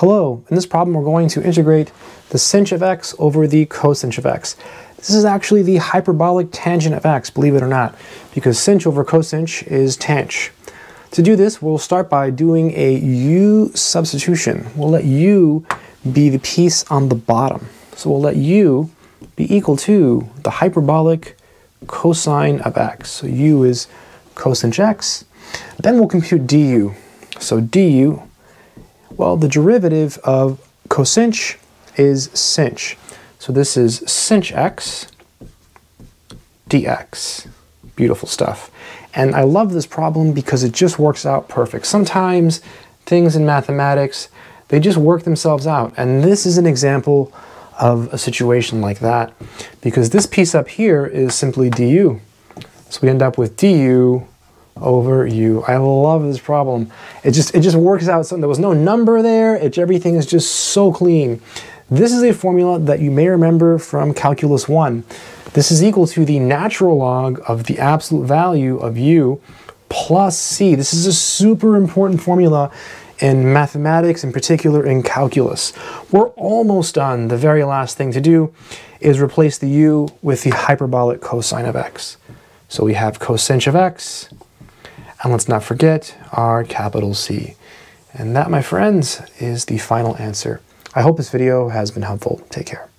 Hello, in this problem we're going to integrate the sinh of x over the cosine of x. This is actually the hyperbolic tangent of x, believe it or not, because sinh over cosine is tang. To do this, we'll start by doing a u substitution. We'll let u be the piece on the bottom. So we'll let u be equal to the hyperbolic cosine of x. So u is cosine x. Then we'll compute du. So du, well, the derivative of cosine is sinh. So this is sinh x dx. Beautiful stuff. And I love this problem because it just works out perfect. Sometimes things in mathematics, they just work themselves out. And this is an example of a situation like that, because this piece up here is simply du. So we end up with du over u. I love this problem. It just works out something. There was no number there. Everything is just so clean. This is a formula that you may remember from Calculus 1. This is equal to the natural log of the absolute value of u plus c. This is a super important formula in mathematics, in particular in calculus. We're almost done. The very last thing to do is replace the u with the hyperbolic cosine of x. So we have cosine of x, and let's not forget our capital C. And that, my friends, is the final answer. I hope this video has been helpful. Take care.